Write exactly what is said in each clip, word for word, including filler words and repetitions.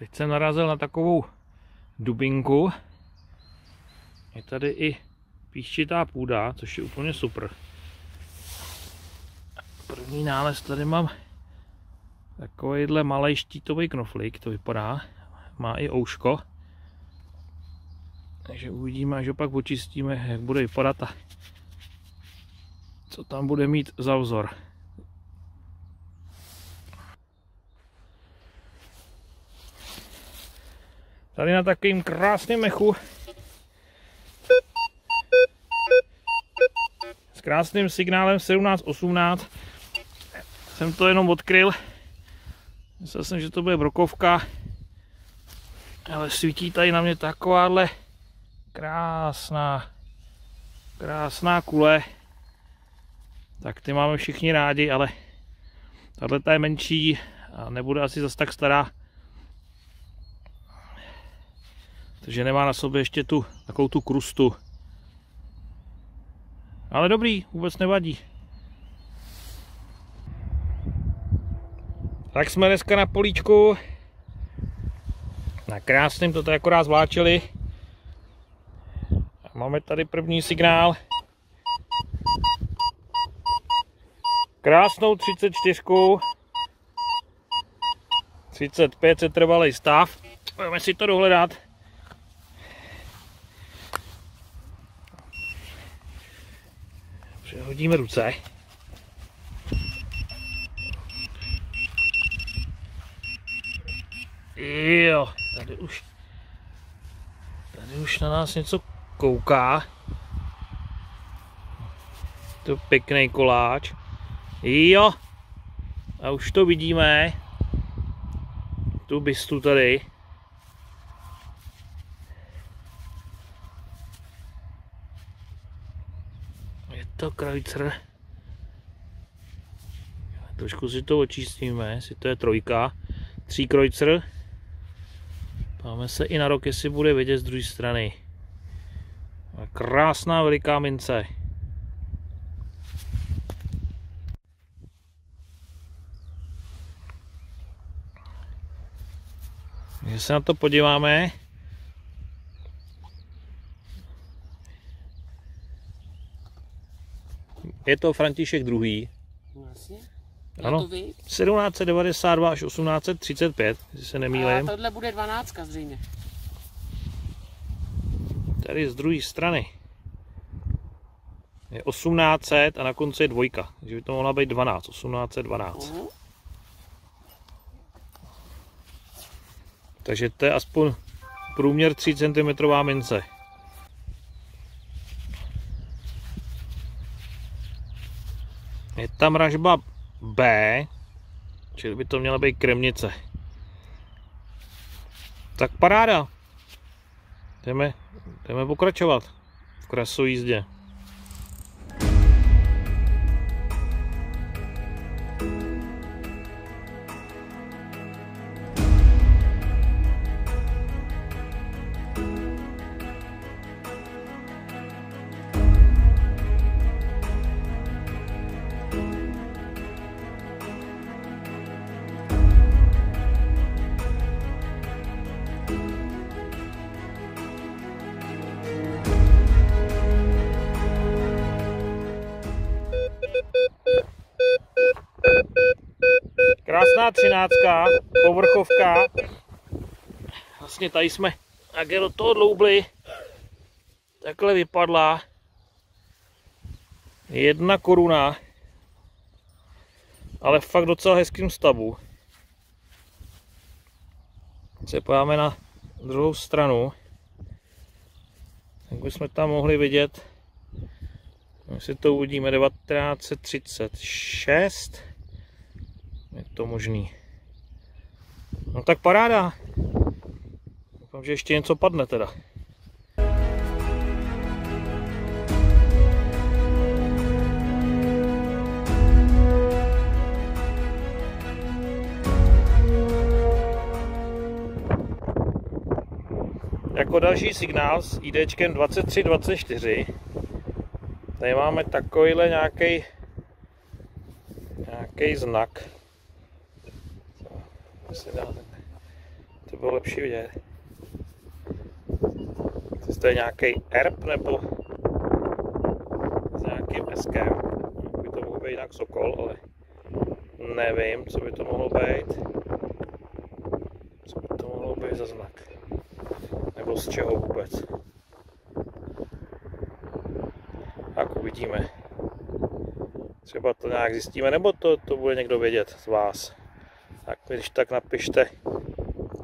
Teď jsem narazil na takovou dubinku. Je tady i písčitá půda, což je úplně super. První nález tady mám takovýhle malý štítový knoflík, to vypadá. Má i ouško. Takže uvidíme, až opak očistíme, jak bude vypadat a co tam bude mít za vzor. Tady na takovým krásném mechu s krásným signálem sedmnáct osmnáct jsem to jenom odkryl. Myslel jsem, že to bude brokovka, ale svítí tady na mě takováhle krásná, krásná kule. Tak ty máme všichni rádi, ale tato je menší a nebude asi zas tak stará. Takže nemá na sobě ještě tu takovou tu krustu. Ale dobrý, vůbec nevadí. Tak jsme dneska na políčku. Na krásném, to tady akorát zvláčili. Máme tady první signál. Krásnou třicet čtyřku. třicet pět se trvalý stav. Budeme si to dohledat. Přehodíme ruce. Jo, tady už, tady už na nás něco kouká. To je pěkný koláč. Jo, a už to vidíme. Tu bystu tady. Je to Krejcar. Trošku si to očistíme, jestli to je trojka. Tří Krejcar. Páme se i na rok, jestli bude vidět z druhé strany. A krásná veliká mince. Když se na to podíváme. Je to František druhý. Ano, sedmnáct devadesát dva až osmnáct třicet pět, jestli se nemýlím. A tohle bude dvanáct zřejmě. Tady z druhé strany je osmnáct set a na konci je dvojka, takže by to mohla být dvanáct, osmnáct dvanáct. Uhum. Takže to je aspoň průměr tři centimetry mince. Je tam ražba B, čili by to měla být kremnice. Tak paráda. Jdeme, jdeme pokračovat v krasové jízdě. Krásná třináctka, povrchovka. Vlastně tady jsme, jak je do toho dloubli, takhle vypadla. Jedna koruna, ale fakt docela hezkým stavu. Se pojáme na druhou stranu. Tak bychom tam mohli vidět, jestli to uvidíme, devatenáct třicet šest. Je to možný. No tak paráda. Doufám, že ještě něco padne teda. Jako další signál s IDčkem dvacet tři dvacet čtyři. Tady máme takovýhle nějaký nějaký znak. To bylo lepší vidět. To je nějaký erb nebo s nějakým eskem. By to mohl být jinak sokol, ale nevím, co by to mohlo být. Co by to mohlo být za znak. Nebo z čeho vůbec. Tak uvidíme. Třeba to nějak zjistíme, nebo to, to bude někdo vědět z vás. Tak když tak napište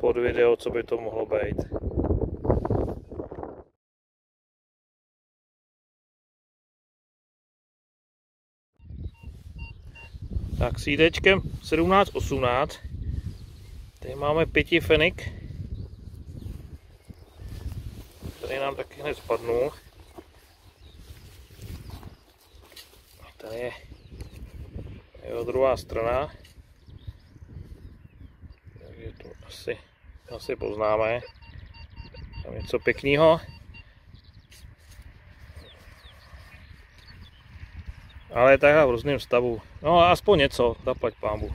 pod video, co by to mohlo být. Tak s jídečkem sedmnáct osmnáct. Tady máme pěti fenik. Tady nám taky hned spadnul. Tady je jeho druhá strana. Takže tu asi, asi poznáme. Tam něco pěkného. Ale je takhle v různém stavu. No aspoň něco, zaplať pánbu.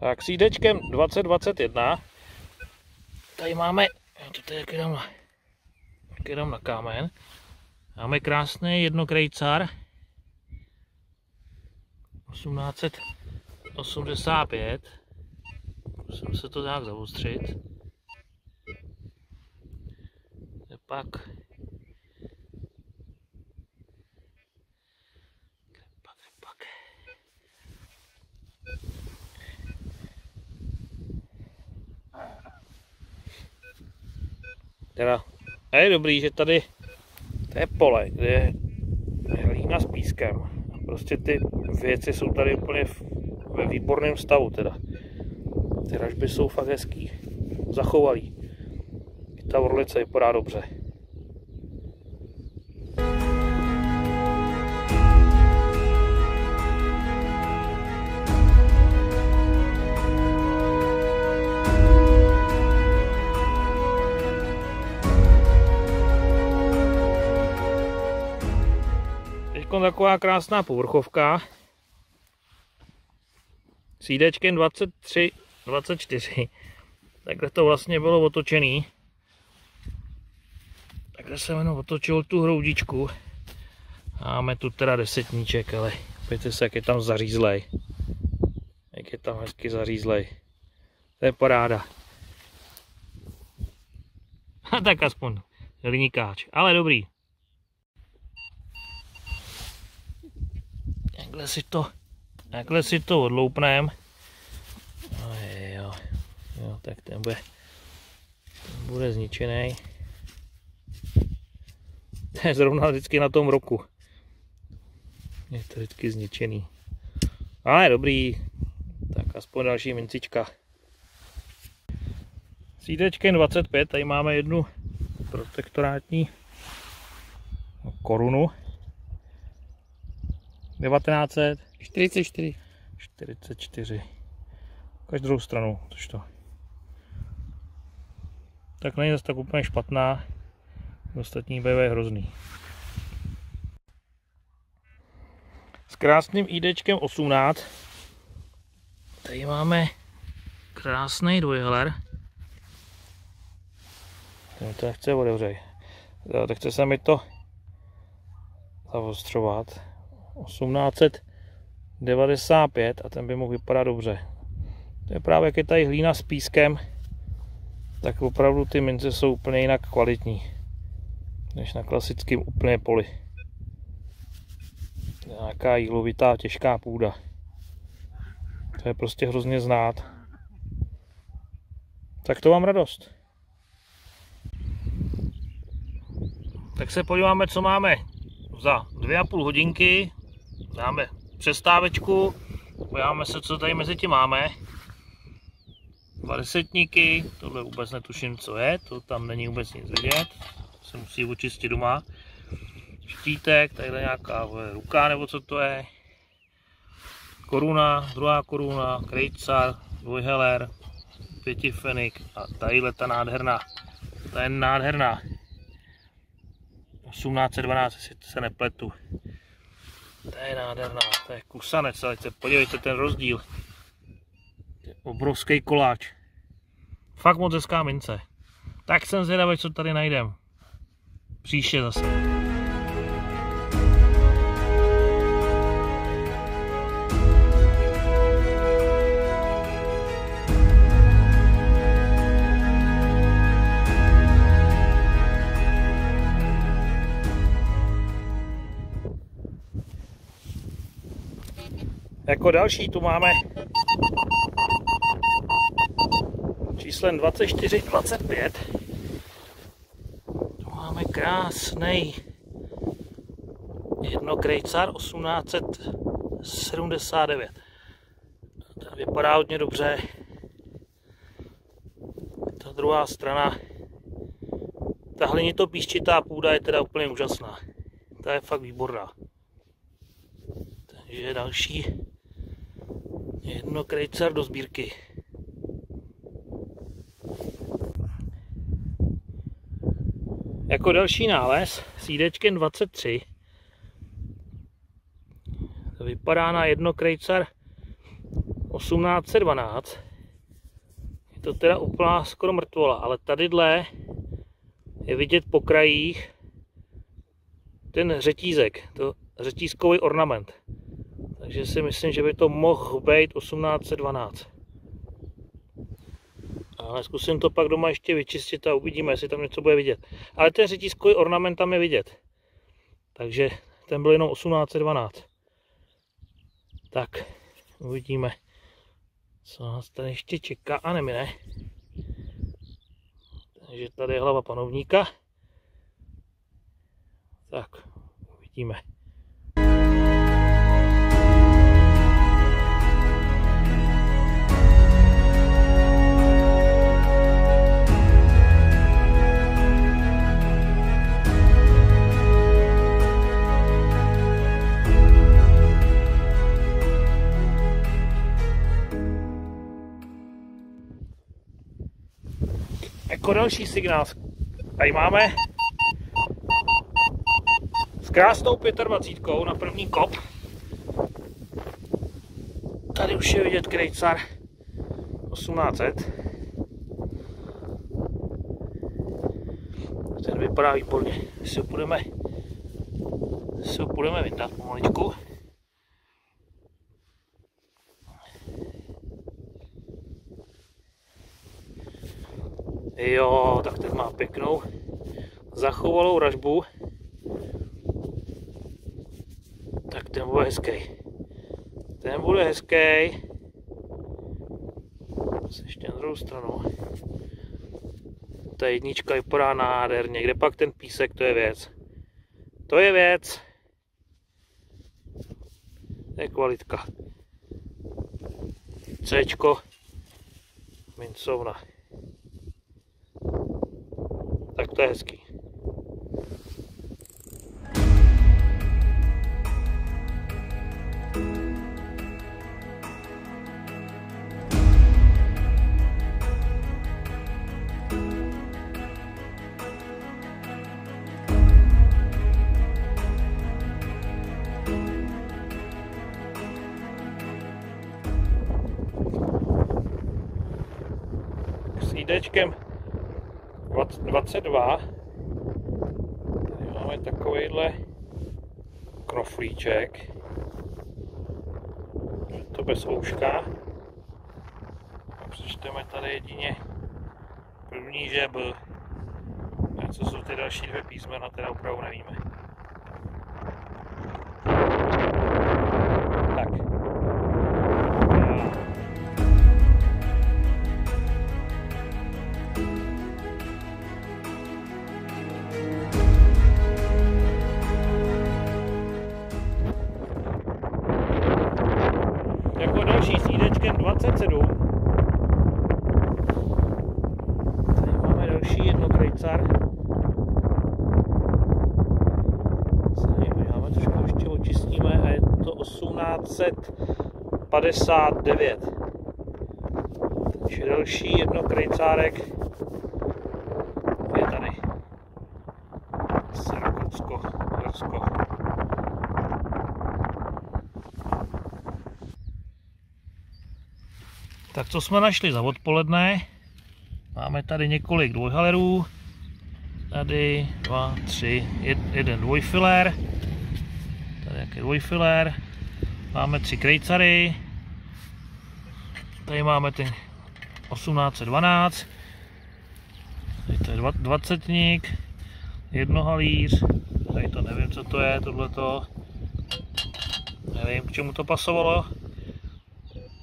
Tak s jídečkem dvacet dvacet jedna. Tady máme, já to tady dám, dám na kámen. Máme krásný jedno krejcar. osmnáct osmdesát pět. Musím se to nějak zaostřit. A pak pak pak teda, a je dobrý, že tady to je pole, kde je hlína s pískem. Prostě ty věci jsou tady úplně ve výborném stavu teda. Ty ražby jsou fakt hezký, zachovalý. I ta orlice vypadá dobře. Taková krásná povrchovka s jídečkem dvacet tři dvacet čtyři. Takhle to vlastně bylo otočený. Takhle jsem jenom otočil tu hroudičku. Máme tu teda desetníček, ale pojďte se, jak je tam zařízlej. Jak je tam hezky zařízlej. To je paráda. A tak aspoň hliníkáč, ale dobrý. Takhle si to, takhle si to odloupneme. No jo, jo, tak ten bude, ten bude zničený. To je zrovna vždycky na tom roku. Je to vždycky zničený. Ale dobrý, tak aspoň další mincička. S jídečkem dvacet pět, tady máme jednu protektorátní korunu. devatenáct set čtyřicet čtyři. čtyřicet čtyři. Každou stranu, tož to. Tak není zase tak úplně špatná. Ostatní bé vé je hrozný. S krásným ídečkem osmnáct. Tady máme krásný dvojheler. Ten to nechce odevřej. Tak chce se mi to zaostřovat. osmnáct set devadesát pět a ten by mohl vypadat dobře. To je právě, jak je tady hlína s pískem, tak opravdu ty mince jsou úplně jinak kvalitní než na klasickém úplně poli. Nějaká jílovitá těžká půda. To je prostě hrozně znát. Tak to mám radost. Tak se podíváme, co máme za dvě a půl hodinky. Dáme přestávečku, podíváme se, co tady mezi tím máme. Dva desetníky, tohle vůbec netuším, co je, to tam není vůbec nic vidět, se musí očistit doma. Štítek, tadyhle nějaká ruka nebo co to je. Koruna, druhá koruna, krejcar, dvojheler, pětifenik a tadyhle ta nádherná, ta je nádherná, osmnáct dvanáct, jestli se nepletu, to je nádherná, to je kusanec, ale podívejte ten rozdíl, je obrovský koláč, fakt moc hezká mince, tak jsem zvědavý, co tady najdem, příště zase. Jako další tu máme číslem dvacet čtyři dvacet pět. Tu máme krásný jedno Krejcar osmnáct sedmdesát devět. Ten vypadá hodně dobře. Ta druhá strana. Ta hlinito písčitá půda je teda úplně úžasná. Ta je fakt výborná. Takže další jedno Krejcar do sbírky. Jako další nález s jídečkem dvacet tři. To vypadá na jedno Krejcar osmnáct dvanáct. Je to teda úplná skoro mrtvola, ale tadyhle je vidět po krajích ten řetízek, to řetízkový ornament. Takže si myslím, že by to mohl být osmnáct dvanáct. Ale zkusím to pak doma ještě vyčistit a uvidíme, jestli tam něco bude vidět. Ale ten řetízkový ornament tam je vidět. Takže ten byl jenom osmnáct dvanáct. Tak, uvidíme, co nás tady ještě čeká a nemine. Takže tady je hlava panovníka. Tak, uvidíme. Jako další signál tady máme s krásnou dvacítkou na první kop. Tady už je vidět Krejcar osmnáct set. Ten vypadá výborně, si ho budeme, si ho budeme vyndat pomaličku. Jo, tak ten má pěknou zachovalou ražbu. Tak ten bude hezký. Ten bude hezký. Ještě na druhou stranu. Ta jednička vypadá nádherně. Kde pak ten písek, to je věc. To je věc. To je kvalitka. Cčko. Mincovna. Tak to je hezký. S jídečkem dvacet dva. Tady máme takovýhle knoflíček. Je to bez ouška. A přečteme tady jedině první, že byl. A co jsou ty další dvě písmena, teda opravdu nevíme. Tak. dvacet sedm. Tady máme další jedno Krejcar. Podíváme, trošku ještě očistíme a je to osmnáct padesát devět. Takže ještě další jedno krejcárek. Je tady. Rakousko, Norsko. Tak co jsme našli za odpoledne? Máme tady několik dvojhalerů. Tady dva, tři, jed, jeden dvojfilér. Tady jaký dvojfilér. Máme tři krejcary. Tady máme ty osmnáct dvanáct. Tady to je dvacetník. Jednohalíř. Tady to nevím, co to je, tohleto. Nevím, k čemu to pasovalo.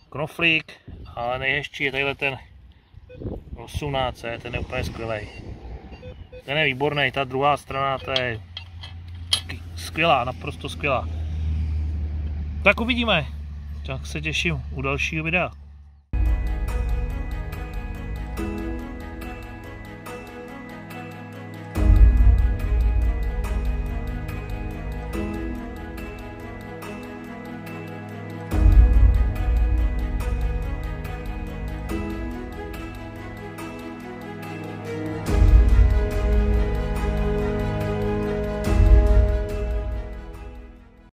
Knoflík. Ale nejhezčí je tadyhle ten osmnáct, ten je úplně skvělej. Ten je výborný, ta druhá strana, ta je skvělá, naprosto skvělá. Tak uvidíme, tak se těším u dalšího videa.